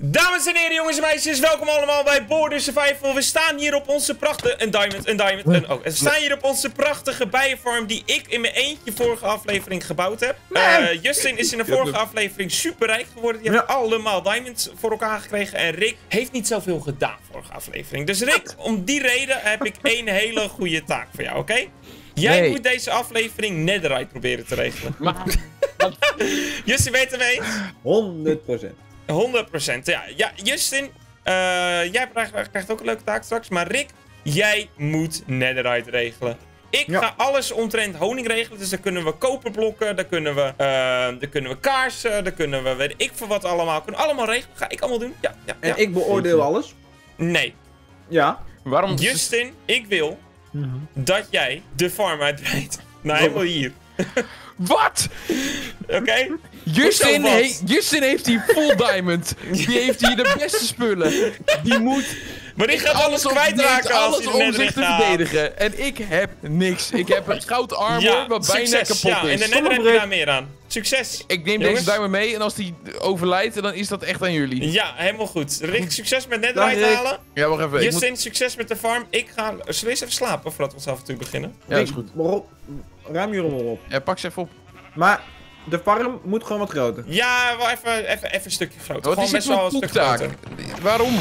Dames en heren, jongens en meisjes, welkom allemaal bij Border Survival. We staan hier op onze prachtige... We staan hier op onze prachtige bijenfarm die ik in mijn eentje vorige aflevering gebouwd heb. Justin is in de vorige aflevering superrijk geworden. Die heeft allemaal diamonds voor elkaar gekregen. En Rick heeft niet zoveel gedaan vorige aflevering. Dus Rick, om die reden heb ik één hele goede taak voor jou, oké? Jij moet deze aflevering Netherite proberen te regelen. Justin, weet het mee? 100%. 100%, ja. Justin, jij krijgt ook een leuke taak straks. Maar Rick, jij moet Netherite regelen. Ik ga alles omtrent honing regelen. Dus dan kunnen we koperblokken, dan kunnen we kaarsen, dan kunnen we weet ik voor wat allemaal. Kunnen allemaal regelen. Ga ik allemaal doen. Ja. En ik beoordeel alles? Nee. Ja. Waarom? Justin, ik wil dat jij de farm uitbreidt. Nou, helemaal hier. Wat? Oké. Justin heeft hier full diamond. Die heeft hier de beste spullen. Die moet... Maar die gaat alles kwijtraken als hij om zich te verdedigen. En ik heb niks. Ik heb een goud armor wat bijna kapot is. En de Nether heb je daar meer aan. Succes. Ik neem deze diamond mee en als die overlijdt, dan is dat echt aan jullie. Ja, helemaal goed. Rick, succes met Netherite halen. Ja, wacht even. Justin, succes met de farm. Ik ga... Zullen we eens even slapen voordat we ons af en toe beginnen? Ja, dat is goed. Ruim je rommel op. Ja, pak ze even op. Maar de farm moet gewoon wat groter. Ja, wel even een stukje groter. Gewoon best wel een stuk groter. Waarom?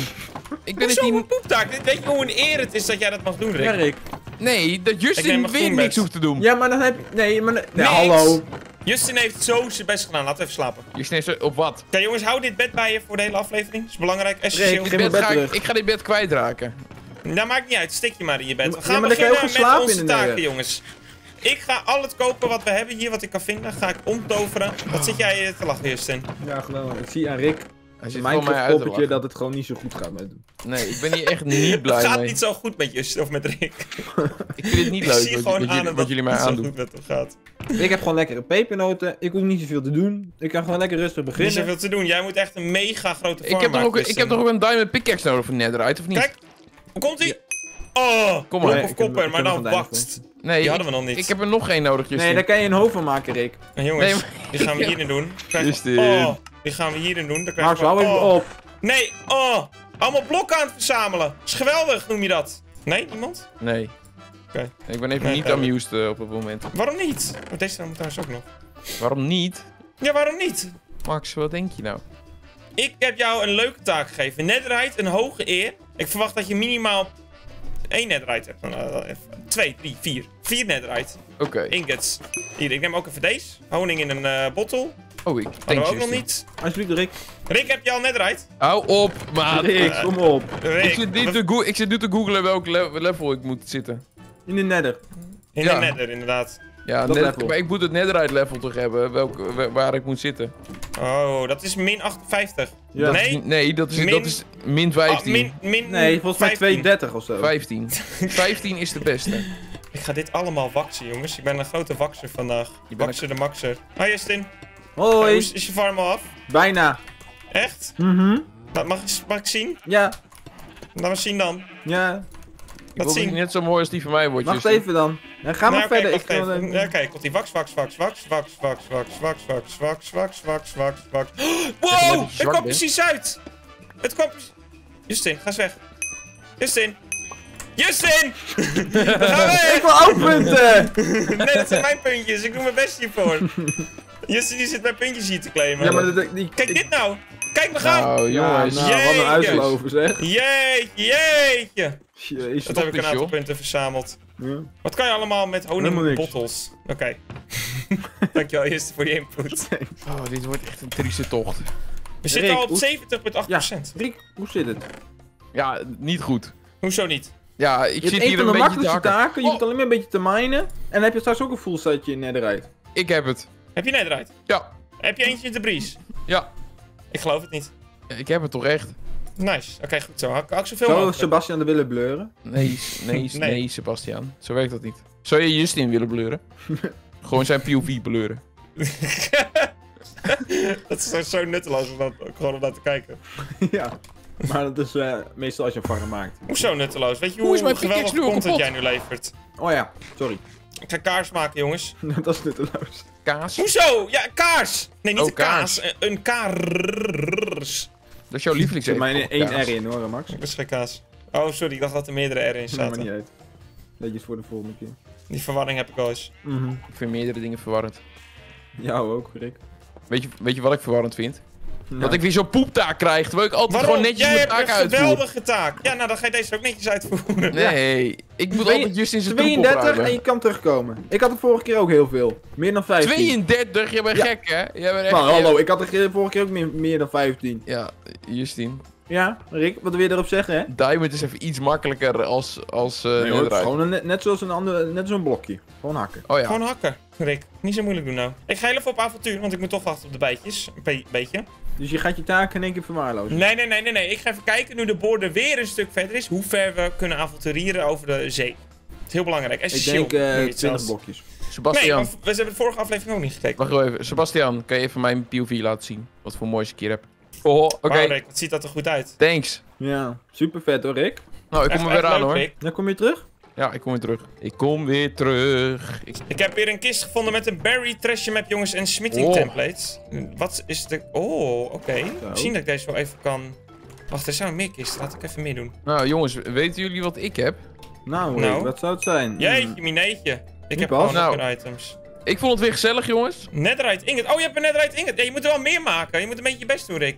Ik ben het niet... Hoezo een poeptaak? Weet je hoe een eer het is dat jij dat mag doen, Rick? Ja, Rick. Nee, dat Justin weer niks hoeft te doen. Ja, maar dan heb je... Nee, maar... Nee, hallo. Justin heeft zo zijn best gedaan. Laat even slapen. Justin heeft op wat? Oké, jongens, hou dit bed bij je voor de hele aflevering. Dat is belangrijk. Essentieel. Ik ga dit bed kwijtraken. Dat maakt niet uit. Stik je maar in je bed. We gaan beginnen met onze taken, jongens. Ik ga al het kopen wat we hebben hier, wat ik kan vinden, ga ik omtoveren. Wat zit jij te lachen, Justin? Ja, geweldig. Ik zie aan Rick, mijn poppetje, dat het gewoon niet zo goed gaat met hem. Nee, ik ben hier echt niet blij mee. Het gaat niet zo goed met Justin of met Rick. Ik vind het niet leuk wat jullie mij aandoen. Ik zie gewoon aan dat het niet zo goed met hem gaat. Ik heb gewoon lekkere pepernoten, ik hoef niet zoveel te doen. Ik kan gewoon lekker rustig beginnen. Niet zoveel te doen, jij moet echt een mega grote farm maken. Ik heb nog ook een diamond pickaxe nodig voor Netherite, of niet? Kijk, hoe komt ie? Oh, kom maar. Of kopper, maar dan bakst. Nee, die hadden we nog niet. Ik heb er nog geen nodig, Justin. Nee, daar kan je een hoofd van maken, Rick. En jongens, die gaan we hierin doen. Die gaan we hierin doen. Maar hou even op. Nee, allemaal blokken aan het verzamelen. Is geweldig, noem je dat? Nee, niemand? Nee. Oké. Ik ben even niet amused op het moment. Waarom niet? Oh, deze moet trouwens ook nog. Waarom niet? Ja, waarom niet? Max, wat denk je nou? Ik heb jou een leuke taak gegeven. Netherite, een hoge eer. Ik verwacht dat je minimaal... 1 netherite heb dan 2, 3, 4. 4 netherite. Oké. Ingots. Hier, ik neem ook even deze. Honing in een bottle. Oh, ik denk ook nog niet. Alsjeblieft, Rick. Rick, heb je al netherite? Hou op, maat. Rick, kom op. Rick. Ik zit nu te googlen welk level ik moet zitten. In de Nether. In de Nether, inderdaad. Ja, maar ik moet het netherite level toch hebben, waar ik moet zitten. Oh, dat is min 58. Ja. Nee, dat is min 15. Nee, volgens mij 32 of zo. 15. 15 is de beste. Ik ga dit allemaal waksen, jongens. Ik ben een grote wakser vandaag. Wakser de makser. Hoi, Justin. Hoi. Hoe is je farm al af? Bijna. Echt? Mag ik zien? Ja. Laat maar zien dan. Ja. Dat zie ik net zo mooi als die van mij wordt. Wacht even dan. Ga maar verder. Ja, kijk, komt die wax. Wow! Het kwam precies uit! Het kwam precies. Justin, ga eens weg. Justin! We gaan weg! Ik wil ook punten! Nee, dat zijn mijn puntjes. Ik doe mijn best hiervoor. Justin, die zit mijn puntjes hier te claimen. Ja, maar kijk dit nou! Kijk, we gaan! Oh, jongens. Wat een uitslover, zeg. Jeetje! Dat heb ik een aantal punten verzameld. Ja. Wat kan je allemaal met honingbottels? Oké. Dankjewel eerst voor je input. Oh, dit wordt echt een trieste tocht. We zitten al op 70,8%. Ja, Rick, hoe zit het? Ja, niet goed. Hoezo niet? Ja, ik zit hier een beetje te hakken. Je hebt een makkelijkste taken, je moet alleen maar een beetje te minen. En dan heb je straks ook een full setje in Netherite. Ik heb het. Heb je Netherite? Ja. Heb je eentje in de breeze? Ja. Ik geloof het niet. Ja, ik heb het toch echt. Nice, oké, goed zo. Hak zoveel mogelijk. Zou Sebastian de willen bleuren? Nee, Sebastian. Zo werkt dat niet. Zou je Justin willen bleuren? Gewoon zijn POV bleuren. Dat is zo nutteloos om naar te kijken. Ja, maar dat is meestal als je een varken maakt. Hoezo nutteloos? Weet je hoe geweldig content jij nu levert? Oh ja, sorry. Ik ga kaars maken, jongens. Dat is nutteloos. Kaas? Hoezo? Ja, kaars! Nee, niet een kaas. Een kaars. Dat is jouw lievelings. Er zit maar één R in hoor, Max. Ik beschik kaas. Oh, sorry, ik dacht dat er meerdere R in zaten. Dat maakt niet uit. Netjes voor de volgende keer. Die verwarring heb ik al eens. Ik vind meerdere dingen verwarrend. Jou ook, Rick. Weet je wat ik verwarrend vind? Nou. Dat ik weer zo'n poeptaak krijg, terwijl ik altijd gewoon netjes mijn taak uitvoer. Jij hebt een geweldige taak. Ja, nou dan ga je deze ook netjes uitvoeren. Nee, ik moet altijd Justin zijn troep opruimen. 32 en je kan terugkomen. Ik had de vorige keer ook heel veel. Meer dan 15. 32? Jij bent gek, hè? Jij bent echt hallo, ik had de vorige keer ook meer dan 15. Ja, Justin. Ja, Rick, wat wil je erop zeggen, hè? Diamond is even iets makkelijker als Netherite. Gewoon net zoals een ander, net zo'n blokje. Gewoon hakken. Oh, ja. Gewoon hakken, Rick. Niet zo moeilijk doen nou. Ik ga heel even op avontuur, want ik moet toch wachten op de bijtjes. Een beetje. Dus je gaat je taken in één keer verwaarlozen? Nee. Ik ga even kijken, nu de border weer een stuk verder is, hoe ver we kunnen avonturieren over de zee. Het is heel belangrijk. Ik denk 20 blokjes. Sebastian. Nee, we hebben de vorige aflevering ook niet gekeken. Wacht even. Sebastian, kan je even mijn POV laten zien? Wat voor moois ik hier heb. Oh, oké. Rick, wat ziet dat er goed uit. Thanks. Ja, super vet hoor, Rick. Nou, ik kom er weer aan hoor. Rick. Dan kom je terug? Ja, ik kom weer terug. Ik heb weer een kist gevonden met een berry, treasure map jongens en smithing templates. Wat is de... Oh, oké. Misschien dat ik deze wel even kan... Wacht, er zijn meer kisten. Laat ik even meer doen. Nou jongens, weten jullie wat ik heb? Nou, wat zou het zijn? Jeetje, mineetje. Ik heb al nog items. Ik vond het weer gezellig, jongens. Netherite ingot. Oh, je hebt een Netherite ingot. Ja, je moet er wel meer maken. Je moet een beetje je best doen, Rick.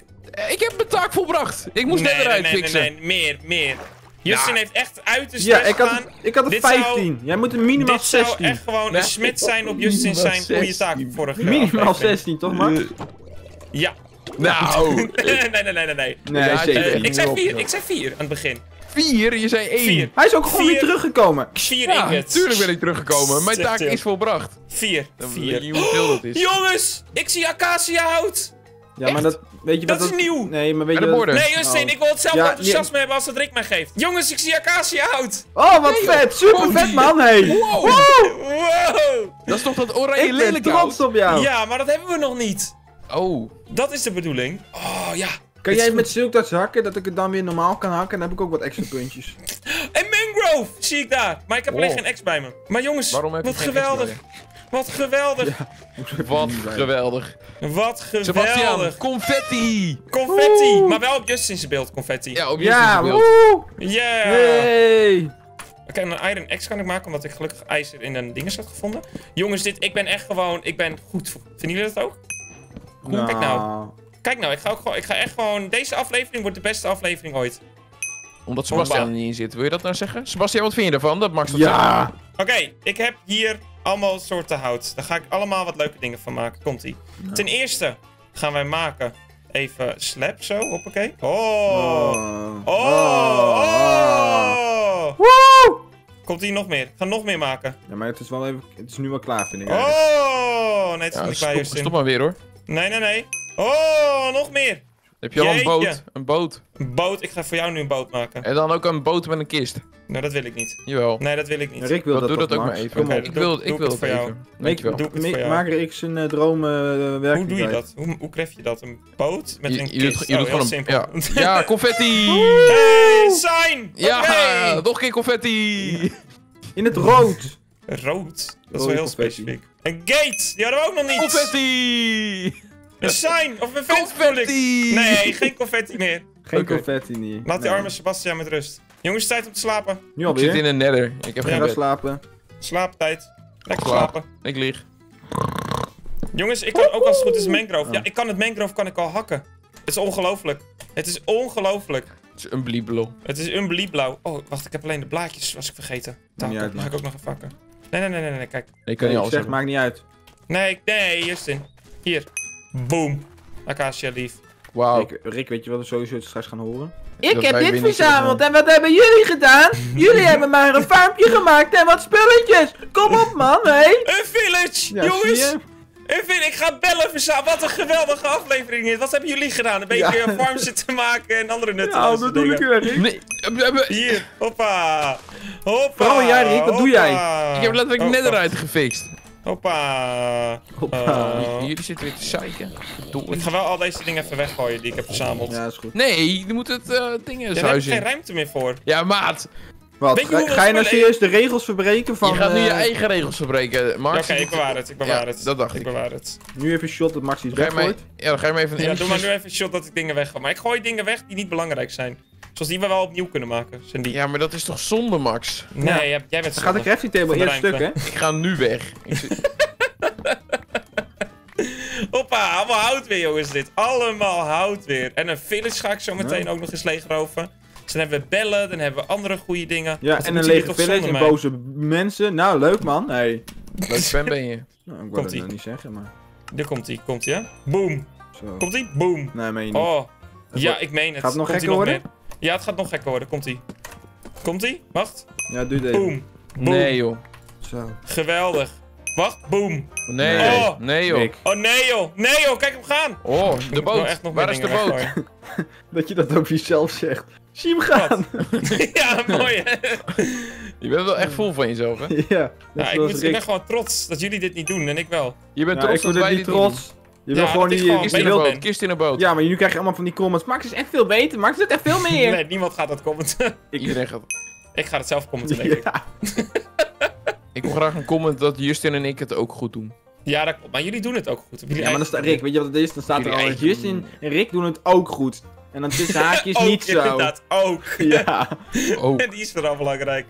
Ik heb mijn taak volbracht. Ik moest Netherite fixen. Nee, meer. Justin heeft echt uit de stress gedaan. Ik had er 15. Jij moet een minimaal 16. Dit zou echt gewoon een smid zijn op Justin zijn voor je taak vorige keer. Minimaal 16, toch, Max? Ja. Nou. Nee, ik zei 4 aan het begin. 4? Je zei 1. 4. Hij is ook gewoon weer teruggekomen. 4 ingots. Ja, tuurlijk ben ik teruggekomen. Mijn taak is volbracht. 4. Weet je hoeveel dat is? Jongens, ik zie Acacia hout. Ja, echt? Maar dat... Weet je dat is nieuw. Nee, maar weet je dat... Nee, Justin, ik wil hetzelfde enthousiasme hebben als dat Rick mij geeft. Jongens, ik zie Acacia hout. Oh, wat vet. Super vet, man. Hey. Wow. Dat is toch dat oranje lelijk hout? Ik ben trots op jou. Ja, maar dat hebben we nog niet. Oh. Dat is de bedoeling. Oh, ja. Kan jij met silkdarts hakken, dat ik het dan weer normaal kan hakken? Dan heb ik ook wat extra puntjes. En mangrove zie ik daar. Maar ik heb alleen geen X bij me. Maar jongens, wat geweldig. Wat geweldig. Wat geweldig. Sebastian, confetti. Confetti. Maar wel op Justin's beeld, confetti. Ja, op Justin's beeld. Ja. Hey. Oké, een iron X kan ik maken, omdat ik gelukkig ijzer in een dinges had gevonden. Jongens, ik ben echt gewoon, ik ben goed. Vinden jullie dat ook? Goed, kijk nou. Kijk nou, ik ga echt gewoon... Deze aflevering wordt de beste aflevering ooit. Omdat Sebastian er niet in zit. Wil je dat nou zeggen? Sebastian, wat vind je ervan? Dat Max dat zegt. Oké, ik heb hier allemaal soorten hout. Daar ga ik allemaal wat leuke dingen van maken. Komt-ie. Ja. Ten eerste gaan wij maken... Even slap zo. Hoppakee. Oh. Woe! Komt hier nog meer. Ik ga nog meer maken. Ja, maar het is wel even... Het is nu wel klaar, vind ik. Oh! Nee, het is niet klaar, Justin. Stop maar weer, hoor. Nee. Oh, nog meer. Heb je al een boot? Ik ga voor jou nu een boot maken. En dan ook een boot met een kist. Nou, dat wil ik niet. Jawel. Nee, dat wil ik niet. Rick wil dat, doe dat ook maar even. Okay, ik wil het voor jou. Maak Rick zijn droom werkelijkheid. Hoe doe je dat? Hoe krijg je dat? Een boot met een kist? Je doet gewoon simpel. Ja, confetti! Hey, sign! Ja, nog geen confetti! In het rood. Rood? Dat is wel heel specifiek. Een gate! Die hadden we ook nog niet! Confetti! Een sign! Of een confetti! Nee, geen confetti meer. Geen confetti niet. Laat die arme Sebastian met rust. Jongens, tijd om te slapen. Nu alweer. Ik zit in een nether. Ik heb geen slapen. Slaaptijd. Lekker slapen. Ik lieg. Jongens, ik kan ook als het goed is mangrove. Ja, mangrove kan ik al hakken. Het is ongelooflijk. Het is ongelooflijk. Het is unbelievable. Het is unbelievable. Oh, wacht, ik heb alleen de blaadjes, was ik vergeten. Dat mag ik ook nog even hakken. Nee, kijk. Ik kan niet alles zeggen. Maakt niet uit. Nee, Justin. Hier. Boom. Acacia lief. Wauw. Rick, weet je wat we sowieso straks gaan horen? Ik heb dit verzameld en wat hebben jullie gedaan? Jullie hebben maar een farmpje gemaakt en wat spulletjes. Kom op man, hé. Een village, ja, jongens. Ik ga bellen verzamelen. Wat een geweldige aflevering is. Wat hebben jullie gedaan? Een beetje farm zitten maken en andere nuttige dingen. Dat doe ik weer, Rick. Hier, hoppa. Waarom jij, Rick? Wat doe jij? Ik heb letterlijk Netherite gefixt. Hoppa. Jullie zitten weer te zeiken. Ik ga wel al deze dingen even weggooien die ik heb verzameld. Ja, is goed. Nee, je moet het ding in huis in. Daar heb ik geen ruimte meer voor. Ja, maat. Wat? Ga je nou serieus de regels verbreken van... Je gaat nu je eigen regels verbreken, Max. Oké, ik bewaar het, ik bewaar het. Dat dacht ik. Ik bewaar het. Nu even een shot dat Max iets weggooit. Ja, dan ga je maar even... Ja, doe maar nu even een shot dat ik dingen wegga. Maar ik gooi dingen weg die niet belangrijk zijn. Zoals die we wel opnieuw kunnen maken. Zijn die. Ja, maar dat is toch zonde, Max? Nee, ja. Jij bent zonde. Dan gaat de crafty table eerst stuk, hè? Ik ga nu weg. Hoppa, allemaal hout weer, jongens, dit. Allemaal hout weer. En een village ga ik zo meteen ook nog eens leegroven. Dus dan hebben we bellen, dan hebben we andere goede dingen. Ja, en een lege village en boze mensen. Nou, leuk, man. Hey. Leuk fan ben je. Nou, ik wil het nog niet zeggen, maar... Daar komt-ie, hè? Boom. Zo. Komt-ie? Boom. Nee, meen je niet. Oh. Ja, ik meen het. Gaat het nog gekker worden? Ja, het gaat nog gekker worden. Komt-ie. Komt-ie? Wacht. Ja, doe dit. Boom. Boom. Nee, joh. Zo. Geweldig. Wacht, boom. Nee, oh. Nee, joh. Oh, nee, joh. Nee, joh. Kijk hem gaan. Oh, de boot. Echt nog waar is de boot? Dat je dat ook jezelf zegt. Zie hem gaan. Ja, mooi, hè. Je bent wel echt vol van jezelf, hè? Ja. Ja, ik ben gewoon trots dat jullie dit niet doen en ik wel. Je bent trots dat wij dit niet doen. Je wil gewoon die kist in een boot. Ja, maar nu krijg je allemaal van die comments. Max is echt veel beter. Max doet echt veel meer. Nee, niemand gaat dat commenten. Iedereen gaat. Ik ga het zelf commenten, denk ik. Ik wil graag een comment dat Justin en ik het ook goed doen. Ja, dat klopt. Maar jullie doen het ook goed. Ja, maar dan staat Rick. Weet je wat het is? Dan staat er al Justin en Rick doen het ook goed. En dan tussen haakjes ook, niet zo. Inderdaad, ook. Ja. Ook. Die is vooral belangrijk.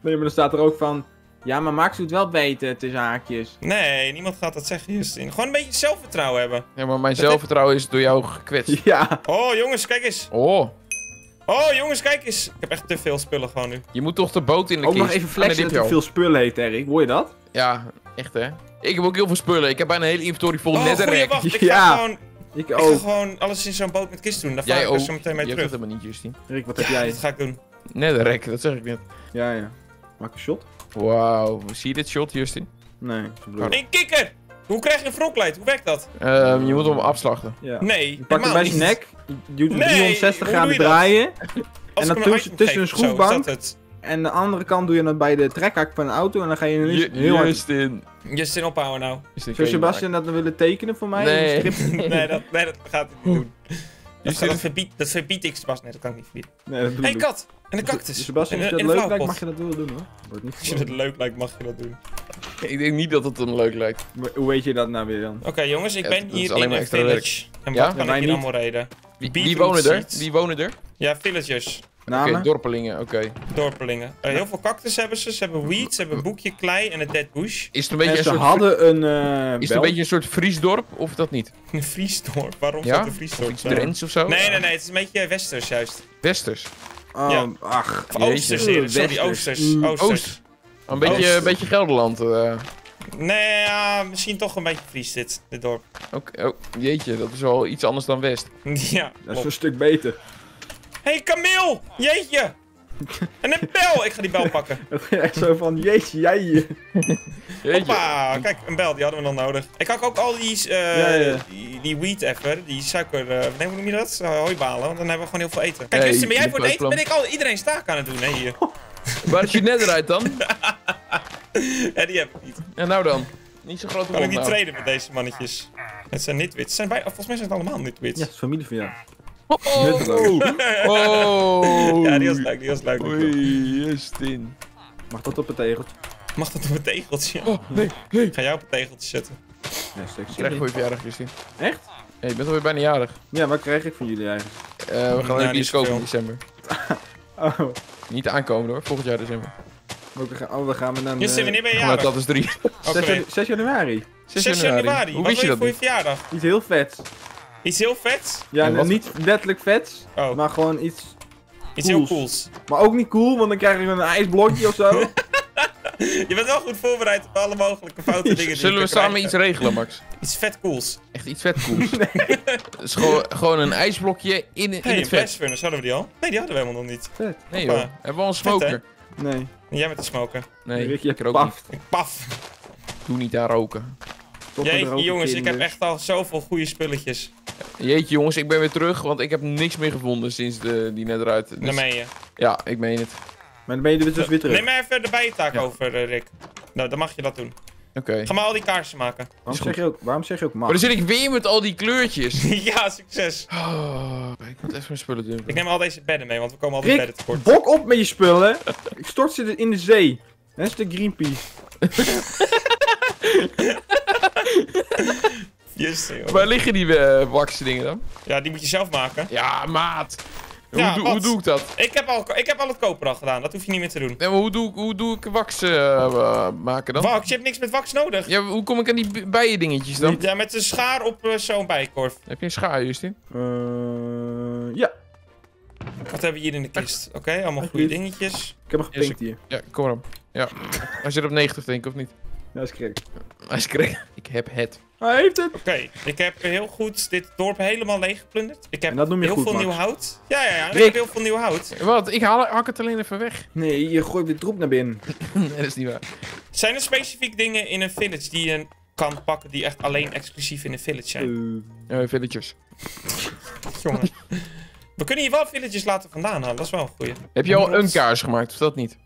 Nee, maar dan staat er ook van... Ja, maar Max doet wel beter tussen haakjes. Nee, niemand gaat dat zeggen, Justin. Gewoon een beetje zelfvertrouwen hebben. Ja, maar mijn zelfvertrouwen is door jou gekwetst. Ja. Oh, jongens, kijk eens. Oh. Oh, jongens, kijk eens. Ik heb echt te veel spullen gewoon nu. Je moet toch de boot in de kist. Ook nog even flexen dat je veel spullen heeft, Rick. Hoor je dat? Ja, echt, hè. Ik heb ook heel veel spullen. Ik heb bijna een hele inventory vol netherite. Wacht, ik ga gewoon... Ik ga gewoon alles in zo'n boot met kist doen. Daar ga ik er zo meteen mee terug. Dat helemaal niet, Justin. Rick, wat heb jij? Dat ga ik doen. Netherite, dat zeg ik net. Ja, ja. Maak een shot. Wauw. Zie je dit shot, Justin? Nee. Een kikker! Hoe krijg je een Froglight? Hoe werkt dat? Je moet hem afslachten. Ja. Nee. Je pakt hem bij zijn nek. Je doet 360 graden draaien. En dan tussen een schroefbank. En de andere kant doe je dat bij de trekhak van de auto en dan ga je heel hard... Justin, ophouden nou. Zou Sebastian dat willen tekenen voor mij? Nee, dat gaat hij niet doen. Dat verbied ik Sebastian. Nee, dat kan ik niet verbieden. Nee, dat doe ik. Hey, kat! En de cactus! Sebastian, als je dat leuk lijkt, mag je dat wel doen, hoor. Als je dat leuk lijkt, mag je dat doen. Ik denk niet dat het hem leuk lijkt. Maar hoe weet je dat nou weer dan? Oké, jongens, ik ben hier in een village. En wat kan ik hier allemaal reden? Wie wonen er? Wie wonen er? Ja, villagers. Oké, dorpelingen, oké. Dorpelingen. Heel veel cactus hebben ze. Ze hebben weed, ze hebben een boekje klei en een dead bush. Is het een beetje en ze hadden een is het een beetje een soort Friesdorp of dat niet? Een Friesdorp? Waarom zou het een Friesdorp zijn? Iets Drents of zo? Nee, het is een beetje Westers juist. Westers? Oh, ja. Ach. Of Oosters, sorry, Oosters. Oost. Een beetje Gelderland. Nee, misschien toch een beetje Fries dit dorp. Oké, jeetje, dat is wel iets anders dan West. Ja. Dat is een stuk beter. Hé, hey, kameel! Jeetje! En een bel! Ik ga die bel pakken. Dat ging echt zo van, jeetje, jij je. Hoppa! Kijk, een bel, die hadden we dan nodig. Ik hak ook al die, die wheat even, die suiker... nee, hoe noem je dat? Hooibalen, want dan hebben we gewoon heel veel eten. Kijk, Justin, ben jij voor het eten? Ben ik al iedereen staak aan het doen, hè, hier. Waar is je netherite dan? Ja, die heb ik niet. Ja, nou dan. Niet zo groot. Kan ik niet traden met deze mannetjes? Het zijn nitwits. Volgens mij zijn het allemaal nitwits. Ja, het is familie van jou. Oh. Ja, die was leuk, Oei, Justin. Mag dat op het tegeltje? Mag dat op het tegeltje? Oh, nee. Ga jou op het tegeltje zetten. Ik krijg voor je verjaardag, Justin. Echt? Ja, je bent alweer bijna jarig. Ja, wat krijg ik van jullie eigenlijk? We gaan even iets kopen in december. Oh. Niet aankomen hoor, volgend jaar december. Oh, we gaan we dan... Justin, wanneer ben je jarig? Dat is 3. 6 januari. 6 januari? Hoe wist je dat? Wat wil je voor je verjaardag? Iets heel vets. Iets heel vets? Ja, niet letterlijk vets, maar gewoon iets heel cools. Maar ook niet cool, want dan krijg ik een ijsblokje of zo. Je bent wel goed voorbereid op alle mogelijke foute dingen. Zullen we samen iets regelen, Max? Iets vet cools. Echt iets vet cools. Nee. Dus gewoon een ijsblokje in het vet. Blastfurnace, hadden we die al? Nee, die hadden we helemaal nog niet. Vet. Nee joh, hebben we al een smoker? Vet, nee. En jij bent een smoker? Nee, ik rook niet. Paf. Doe niet aan roken. Jeetje jongens, ik heb echt al zoveel goede spulletjes. Jeetje jongens, ik ben weer terug, want ik heb niks meer gevonden sinds die netherite. Dus... Dat meen je? Ja, ik meen het. Maar dan ben je dus weer terug. Neem maar even de bijentaak over, Rick. Nou, dan mag je dat doen. Oké. Ga maar al die kaarsen maken. Waarom zeg je ook maar? Maar dan zit ik weer met al die kleurtjes. Ja, succes. Oh, ik moet even mijn spullen doen. Ik neem al deze bedden mee, want we komen al die bedden tekort. Bok op met je spullen. Ik stort ze in de zee. Dat is de Greenpeace. Yes, waar liggen die wakse dingen dan? Ja, die moet je zelf maken. Ja, maat. Ja, hoe doe ik dat? Ik heb al het koper al gedaan, dat hoef je niet meer te doen. Nee, maar hoe doe ik wax maken dan? Wax? Je hebt niks met wax nodig. Ja, hoe kom ik aan die bijen dingetjes dan? Ja, met een schaar op zo'n bijenkorf. Heb je een schaar, Justin? Ja. Wat hebben we hier in de kist? Oké, allemaal goede dingetjes. Ik heb hem gepinkt hier. Ja, kom maar op. Ja. Hij zit op 90 denk ik, of niet? Ja, is correct. Hij is correct. Ik heb het. Hij heeft het! Oké, ik heb heel goed dit dorp helemaal leeg geplunderd. Ik heb heel veel nieuw hout. Ja, ik heb heel veel nieuw hout. Wat? Ik hak het alleen even weg. Nee, je gooit de troep naar binnen. Nee, dat is niet waar. Zijn er specifiek dingen in een village die je kan pakken die echt alleen exclusief in een village zijn? Villagers. Jongen. We kunnen hier wel villages laten vandaan halen, dat is wel een goeie. Heb je al een kaars gemaakt, of dat niet?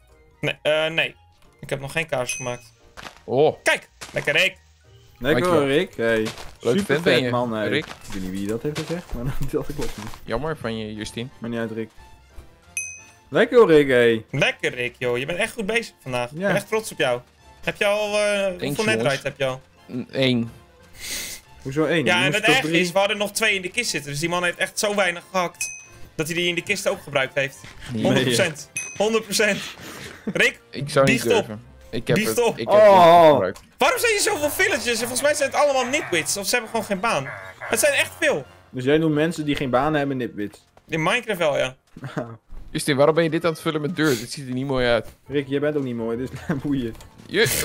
Nee, nee. Ik heb nog geen kaars gemaakt. Oh. Kijk! Lekker Rick! Lekker hoor, Rick. Hey. Super vet man, hey. Rick. Ik weet niet wie dat heeft gezegd, maar dat klopt niet. Jammer van je, Justine. Maar niet uit, Rick. Lekker hoor, Rick, hey. Lekker Rick, joh. Je bent echt goed bezig vandaag. Ja. Ik ben echt trots op jou. Heb je al... hoeveel netherite heb je al? 1. Hoezo 1? Ja, en het erg is, we hadden nog 2 in de kist zitten. Dus die man heeft echt zo weinig gehakt. Dat hij die in de kist ook gebruikt heeft. 100%. Rick, ik zou niet durven. Ik heb het. Ik heb het gebruikt. Waarom zijn er zoveel villages? En volgens mij zijn het allemaal nitwits. Of ze hebben gewoon geen baan. Het zijn echt veel. Dus jij noemt mensen die geen baan hebben nitwits? In Minecraft wel, ja. Justin, waarom ben je dit aan het vullen met deur? Dit ziet er niet mooi uit. Rick, jij bent ook niet mooi. Dit is boeien.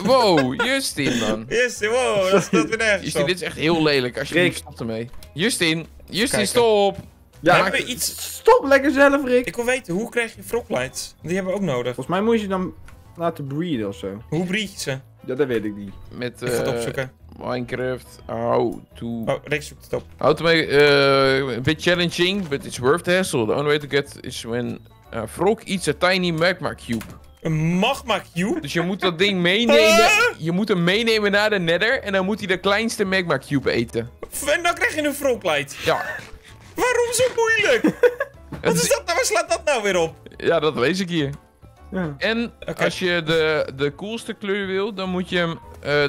Wow, Justin, man. Justin, wow. Dat staat weer nergens. Justin, dit is echt heel lelijk. Alsjeblieft, stop ermee. Justin, stop. Ja, hebben we iets... Stop lekker zelf, Rick. Ik wil weten, hoe krijg je froglights? Die hebben we ook nodig. Volgens mij moet je dan... laten breeden ofzo. Hoe breed je ze? Ja, dat weet ik niet. Met ik ga het opzoeken. Minecraft, how to... Oh, Rick zoekt het op. How to make a bit challenging, but it's worth the hassle. The only way to get is when frog eats a tiny magma cube. Een magma cube? Dus je moet dat ding meenemen. Je moet hem meenemen naar de nether en dan moet hij de kleinste magma cube eten. En dan krijg je een froglight. Ja. Waarom zo moeilijk? Wat is dat nou? Waar slaat dat nou weer op? Ja, dat lees ik hier. Ja. En als je de coolste kleur wil, dan moet je hem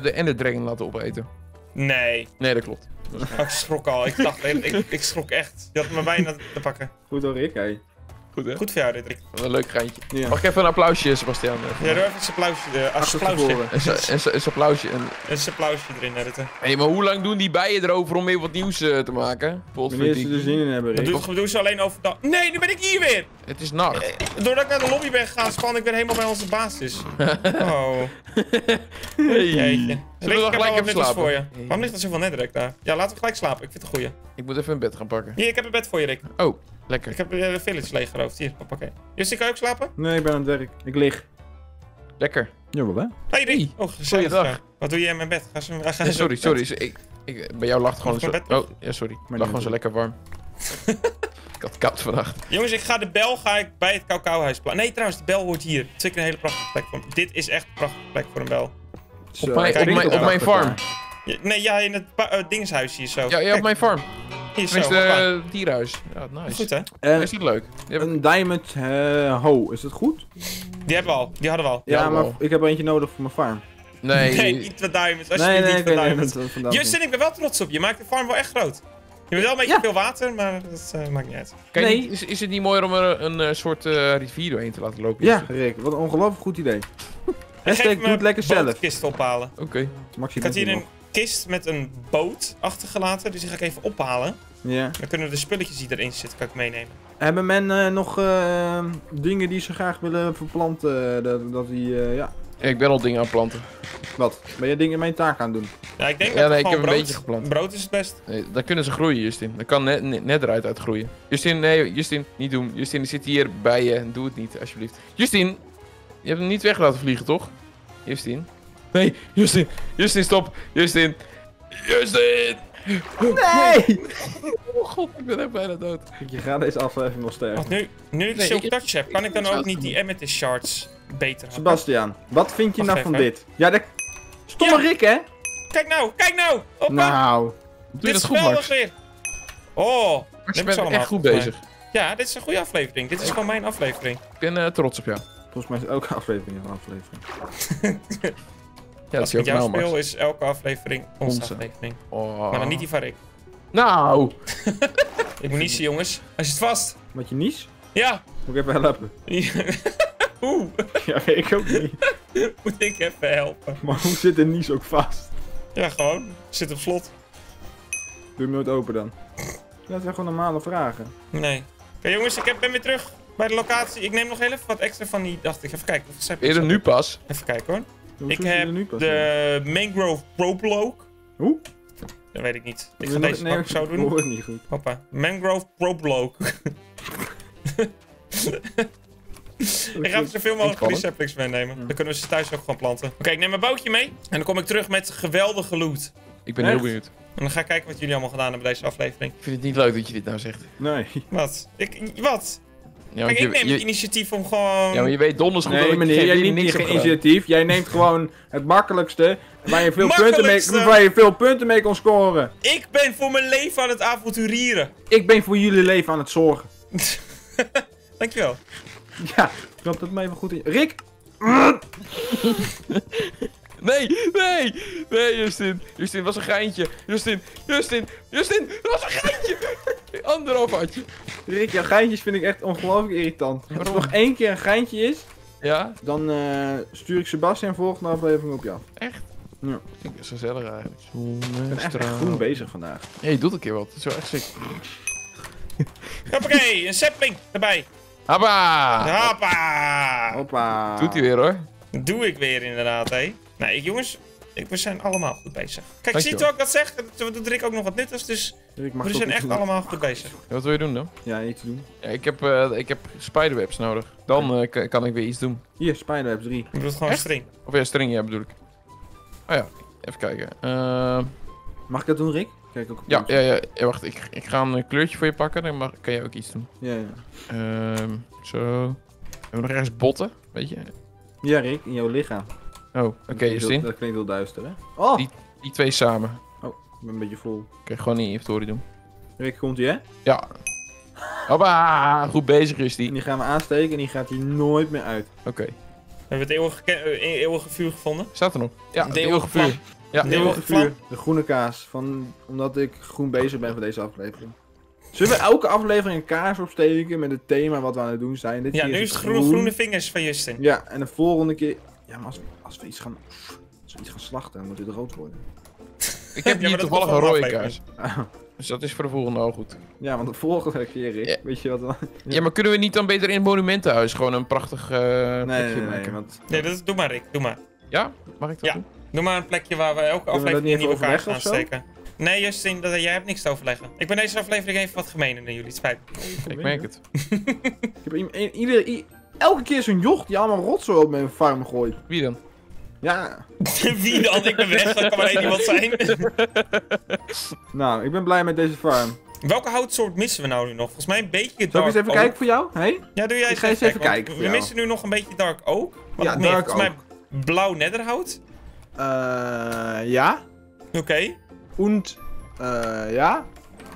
de Ender Dragon laten opeten. Nee. Nee, dat klopt. Ik schrok al. Ik dacht, ik schrok echt. Je had me bijna te pakken. Goed hoor, Rick. Hey. Goed, hè? Goed voor jou, Rick. Wat een leuk geintje. Ja. Mag ik even een applausje, Sebastian? Ja, doe even een applausje. Een applausje erin, Ritten. Hé, maar hoe lang doen die bijen erover om weer wat nieuws te maken? Wanneer ze er zin in hebben, Rick. Dat doen ze alleen overdag. Nee, nu ben ik hier weer! Het is nacht. Doordat ik naar de lobby ben gegaan, span ik weer helemaal bij onze basis. Oh. Hey. Zullen we dan gelijk even slapen? Voor je. Hey. Waarom ligt er zoveel netherrack daar? Ja, laten we gelijk slapen. Ik vind het een goeie. Ik moet even een bed gaan pakken. Hier, ik heb een bed voor je, Rick. Oh, lekker. Ik heb de village leeggeroofd. Hier, oké. Justin, kan je ook slapen? Nee, ik ben aan het werk. Ik lig. Lekker. Jawel, hè? Hey, Rick. Oh, goeiedag. Wat doe je in mijn bed? Ga sorry. Bij jou lacht gewoon zo... Oh, ja, sorry. Maar lag gewoon zo lekker warm. Ik had koud vannacht. Jongens, ik ga de bel bij het Kauwkauwhuis plaatsen. Nee, trouwens, de bel hoort hier. Het is zeker een hele prachtige plek voor hem. Dit is echt een prachtige plek voor een bel. Zo, op mijn farm. Ja, nee, ja, in het dingshuis hier zo. Ja, op mijn farm. Hier zo. Het dierhuis. Ja, nice. Goed, hè? Is niet leuk. Een diamond hoe, is dat goed? Die hadden we al. Ja, maar ik heb eentje nodig voor mijn farm. Nee, niet wat diamonds. Alsjeblieft, niet van diamonds. Justin, ik ben wel trots op je. Je maakt de farm wel echt groot. Je bent wel een beetje veel water, maar dat maakt niet uit. Kijk, nee. Is het niet mooier om er een soort rivier doorheen te laten lopen? Ja, Rick, wat een ongelooflijk goed idee. Hashtag doe het lekker zelf. Ik kist ophalen. Oké. Ik had hier een kist met een boot achtergelaten, dus die ga ik even ophalen. Ja. Dan kunnen we de spulletjes die erin zitten, kan ik meenemen. Hebben men nog dingen die ze graag willen verplanten? Ik ben al dingen aan het planten. Wat? Ben jij dingen in mijn taak aan het doen? Ja, ik denk dat ik heb een beetje geplant. Brood is het best. Nee, daar kunnen ze groeien, Justin. Daar kan netherite uitgroeien. Justin, nee, Justin, niet doen. Justin zit hier bij je. Doe het niet, alsjeblieft. Justin, je hebt hem niet weg laten vliegen, toch? Justin. Nee, Justin. Justin, stop. Justin. Justin! Nee! Oh god, ik ben echt bijna dood. Je gaat deze aflevering nog sterven. Want nu ik Silk Touch heb, kan ik dan ook niet die Amethyst Shards beter houden? Sebastian, wat vind je nou van dit? Ja, dat... Stomme Rick, hè? Kijk nou, kijk nou! Hoppa. Nou, doe je dat goed, Max? Weer. Oh, Max, je bent echt goed bezig. Ja, dit is een goede aflevering. Dit is gewoon mijn aflevering. Ik ben trots op jou. Volgens mij is elke aflevering een aflevering. Ja, dat is jouw speel, Max. Is elke aflevering onze aflevering. Oh. Maar dan niet die van Rick. Nou! Ik moet niezen, jongens. Hij zit vast. Wat je nies? Ja. Moet ik even helpen? Oeh. Ja, weet ik ook niet. Moet ik even helpen. Maar hoe zit een nies ook vast? Ja, gewoon. Zit op slot. Doe hem nooit open dan. Dat zijn gewoon normale vragen. Nee. Oké, jongens, ik ben weer terug bij de locatie. Ik neem nog heel even wat extra van die... Dacht ik, even kijken. Eerder nu pas. Even kijken hoor. Ik heb de Mangrove root. Hoe? Dat weet ik niet. Ik ga deze pak zo doen. Ik hoor het niet goed. Hoppa. Mangrove root. Ik ga zoveel mogelijk receptings meenemen. Dan kunnen we ze thuis ook gewoon planten. Oké, ik neem mijn bootje mee. En dan kom ik terug met geweldige loot. Ik ben heel benieuwd. En dan ga ik kijken wat jullie allemaal gedaan hebben deze aflevering. Ik vind het niet leuk dat je dit nou zegt. Nee. Wat? Wat? Ja, kijk, ik neem het initiatief om gewoon... Ja, maar je weet donders goed dat ik meneer, jij neemt geen initiatief. Jij neemt gewoon het makkelijkste waar je veel punten mee kon scoren. Ik ben voor mijn leven aan het avonturieren. Ik ben voor jullie leven aan het zorgen. Dankjewel. Ja, klopt dat mij even goed in. Rick! Nee, Justin. Justin, was een geintje. Justin, dat was een geintje. Anderhalf hartje. Rick, jouw geintjes vind ik echt ongelooflijk irritant. Als er nog één keer een geintje is, ja? Dan stuur ik Sebastian volgende aflevering op jou. Echt? Ja. Dat is gezellig eigenlijk. Ik ben echt groen bezig vandaag. Hé, je doet een keer wat. Dat is wel echt sick. Hoppakee, een sapling erbij. Hoppa. Doet hij weer hoor. Doe ik weer inderdaad, hé. Nee, jongens, we zijn allemaal goed bezig. Kijk, ziet u wat ik dat zeg? Dat doet Rick ook nog wat nuttigs, dus we zijn echt allemaal goed bezig. Ja, wat wil je doen dan? Ja, iets doen. Ja, ik heb spiderwebs nodig. Dan kan ik weer iets doen. Hier, spiderwebs 3. Ik bedoel gewoon string. Of ja, string, ja, bedoel ik. Oh ja, even kijken. Mag ik dat doen, Rick? Kijk ook op ja, wacht, ik ga een kleurtje voor je pakken, dan kan jij ook iets doen. Ja. Zo. Hebben we nog ergens botten, weet je? Ja, Rick, in jouw lichaam. Oh, oké, Justin. Dat klinkt heel duister, hè? Oh! Die twee samen. Oh, ik ben een beetje vol. Kan je gewoon in je inventory doen. Rick, komt ie, hè? Ja. Hoppa! Goed bezig, Justin. Die gaan we aansteken en die gaat hier nooit meer uit. Oké. Hebben we het eeuwige vuur gevonden? Staat er nog? Ja, het eeuwige vuur. Ja, het eeuwige vuur. De groene kaas. Omdat ik groen bezig ben voor deze aflevering. Zullen we elke aflevering een kaars opsteken met het thema wat we aan het doen zijn? Dit keer nu is het groene vingers van Justin. Ja, en de volgende keer... Ja, maar als we iets gaan slachten, dan moet dit rood worden. Ik heb hier toevallig een rode kaars. Dus dat is voor de volgende al goed. Ja, want de volgende keer, Rick, weet je wat dan... Ja, maar kunnen we niet dan beter in het monumentenhuis gewoon een prachtig plekje maken? Nee, doe maar, Rick, doe maar. Ja? Mag ik dat doen? Doe maar een plekje waar we elke aflevering een nieuwe kaars gaan steken. Nee, Justin, jij hebt niks te overleggen. Ik ben deze aflevering even wat gemeener dan jullie, het spijt me. Ik merk het. Ik heb elke keer zo'n joch die allemaal rotzooi op mijn farm gooit. Wie dan? Ja. Wie dan? Ik ben weg, dat kan maar één iemand zijn. Nou, ik ben blij met deze farm. Welke houtsoort missen we nou nu nog? Volgens mij een beetje Dark Oak. Zal ik eens even kijken voor jou? Hey? Ja, doe jij eens even kijken. We missen nu nog een beetje Dark Oak. Ja, Dark Oak. Volgens mij blauw netherhout. Ja. Oké. Und, ja.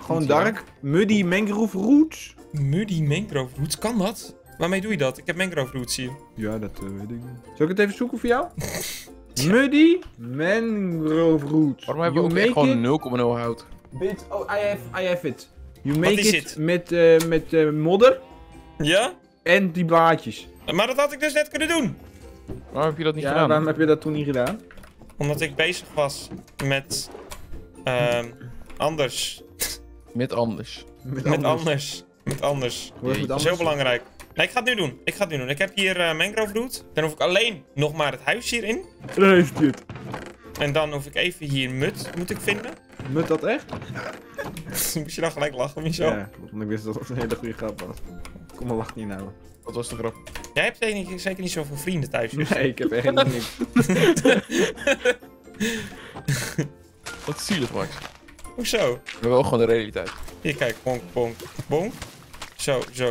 Gewoon dark. Muddy mangrove root. Muddy mangrove root, kan dat? Waarmee doe je dat? Ik heb mangrove roots hier. Ja, dat weet ik niet. Zal ik het even zoeken voor jou? Muddy mangrove root. Waarom hebben we ook echt gewoon 0,0 hout? I have it. You make it met modder. Ja? En die blaadjes. Maar dat had ik dus net kunnen doen. Waarom heb je dat niet gedaan? Waarom heb je dat toen niet gedaan? Omdat ik bezig was met... anders. Met anders. Dat is heel belangrijk. Nee, ik ga het nu doen. Ik heb hier mangrove root. Dan hoef ik alleen nog maar het huis hierin. En dan hoef ik even hier moet ik vinden. Mut dat echt? Moet je dan gelijk lachen of zo? Ja, want ik wist dat dat een hele goede grap was. Kom maar, lach niet nou. Wat was de grap? Jij hebt zeker niet zoveel vrienden thuis. Dus. Nee, ik heb echt niks. Wat zielig, Max. Hoezo? We hebben ook gewoon de realiteit. Hier, kijk. Bonk, bonk, bonk.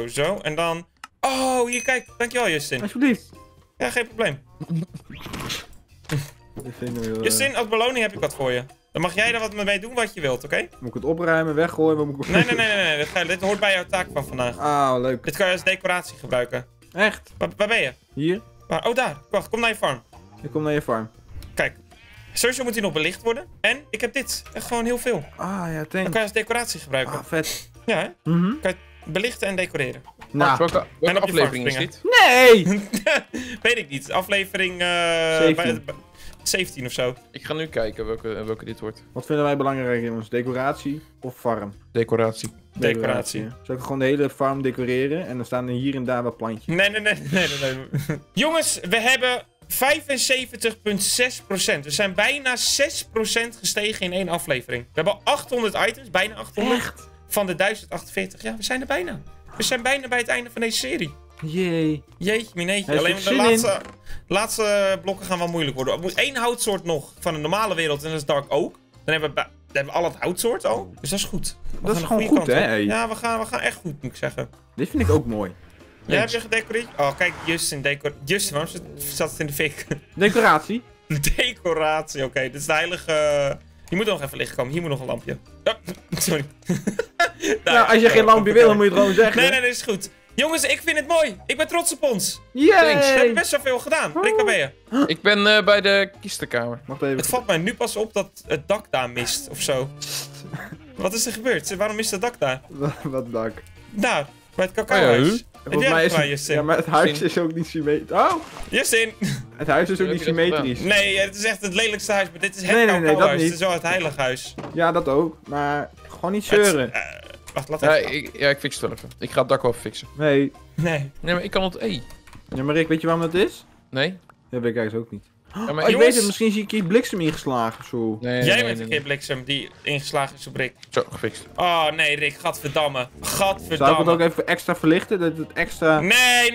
Zo. En dan... Oh, hier, kijk. Dankjewel, Justin. Alsjeblieft. Ja, geen probleem. Justin, als beloning heb ik wat voor je. Dan mag jij er wat mee doen wat je wilt, oké? Moet ik het opruimen, weggooien? Moet ik... Nee. Dit hoort bij jouw taak van vandaag. Ah, leuk. Dit kan je als decoratie gebruiken. Echt? Waar ben je? Hier. Waar? Oh, daar. Wacht, kom naar je farm. Ik kom naar je farm. Kijk. Sowieso moet hij nog belicht worden. En ik heb dit. Echt gewoon heel veel. Ah, ja, thanks. Dan kan je als decoratie gebruiken. Ah, vet. Ja, hè? Kan je het belichten en decoreren. Nou, welke aflevering is dit? Nee! Weet ik niet. Aflevering... 17 of zo. Ik ga nu kijken welke dit wordt. Wat vinden wij belangrijk, jongens? Decoratie of farm? Decoratie. Zal ik gewoon de hele farm decoreren en dan staan er hier en daar wat plantjes? Nee. Jongens, we hebben 75,6%. We zijn bijna 6% gestegen in één aflevering. We hebben 800 items, bijna 800. Echt? Van de 1048. Ja, we zijn er bijna. We zijn bijna bij het einde van deze serie. Jee. Jeetje, mineetje. Alleen de laatste blokken gaan wel moeilijk worden. Er moet 1 houtsoort nog van de normale wereld en dat is Dark Oak. Dan hebben we al het houtsoort al. Dus dat is goed. Dat is gewoon goed, hè? Ja, we gaan echt goed, moet ik zeggen. Dit vind ik ook mooi. Ja, heb je gedecoreerd? Oh, kijk, Justin decoratie. Justin, waarom zat het in de fik? Decoratie? Decoratie, oké. Dit is de heilige... Je moet er nog even licht komen. Hier moet nog een lampje. Oh, sorry. Nou, als je geen lampje wil, dan moet je het gewoon zeggen. Nee, is goed. Jongens, ik vind het mooi. Ik ben trots op ons. Thanks. We hebben best wel veel gedaan. Rick, waar ben je? Ik ben bij de kistenkamer. Het valt mij nu pas op dat het dak daar mist of zo. Wat is er gebeurd? Waarom mist het dak daar? Wat dak? Nou, bij het cacaohuis. Ja, maar het huis is ook niet symmetrisch. Oh! Justin! Het huis is ook niet symmetrisch. Nee, het is echt het lelijkste huis, maar dit is het cacaohuis. Dit is wel het heilig huis. Ja, dat ook. Maar gewoon niet zeuren. Wacht, laat even. Ik fix het wel even. Ik ga het dak wel even fixen. Nee, maar ik kan het. Ja, maar Rick, weet je waarom dat is? Nee. Dat weet ik eigenlijk ook niet. Ja, maar ik weet het, misschien zie ik hier bliksem ingeslagen of zo. Nee, jij bent een keer bliksem die ingeslagen is op Rick. Zo, gefixt. Oh nee, Rick, gadverdamme. Zou ik het ook even extra verlichten? Dat het extra... Nee,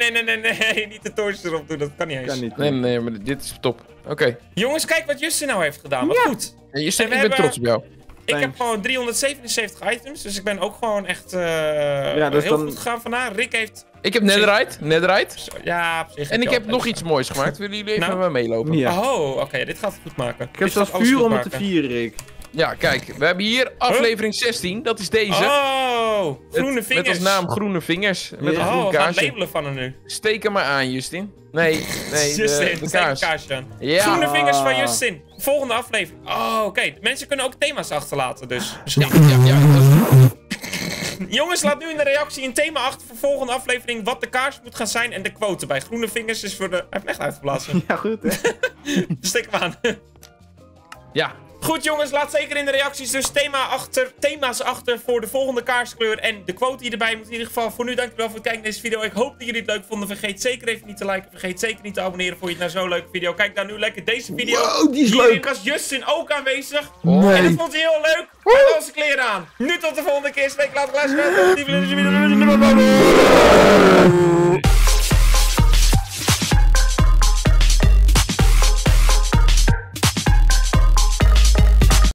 niet de torch erop doen, dat kan niet eens. Kan niet. Nee, maar dit is top. Oké. Jongens, kijk wat Justin nou heeft gedaan, wat goed. Ja, Justin, ik ben trots op jou. Ik heb gewoon 377 items, dus ik ben ook gewoon echt heel goed gegaan vandaag. Rick heeft... Ik heb Netherite. Ja, op zich. En ik heb nog iets moois gemaakt. Willen jullie even met me meelopen? Ja. Oh, oké, dit gaat het goed maken. Ik heb zelfs vuur om het te vieren, Rick. Ja, kijk, we hebben hier aflevering 16, dat is deze. Oh, groene vingers. Met als naam groene vingers. Met een groen kaarsje. We gaan labelen van hem nu. Steek hem maar aan, Justin. Nee, Justin, steek een kaarsje aan. Ja. Groene vingers van Justin. Volgende aflevering. Oh, oké. Mensen kunnen ook thema's achterlaten, dus. Ja. Jongens, laat nu in de reactie een thema achter voor volgende aflevering wat de kaars moet gaan zijn en de quote bij. Groene vingers is voor de... Hij heeft hem echt uitgeblazen. Ja, goed, hè? Steek hem aan. Ja. Goed jongens, laat zeker in de reacties dus thema's achter voor de volgende kaarskleur en de quote die erbij moet. In ieder geval voor nu, dankjewel voor het kijken naar deze video. Ik hoop dat jullie het leuk vonden. Vergeet zeker even niet te liken. Vergeet zeker niet te abonneren. Vond je het nou zo'n leuke video? Kijk dan nu lekker deze video. Wow, die is leuk. Hier was Justin ook aanwezig. Nee. En dat vond hij heel leuk. Hij had onze kleren aan. Nu tot de volgende keer. Steek later luisteren.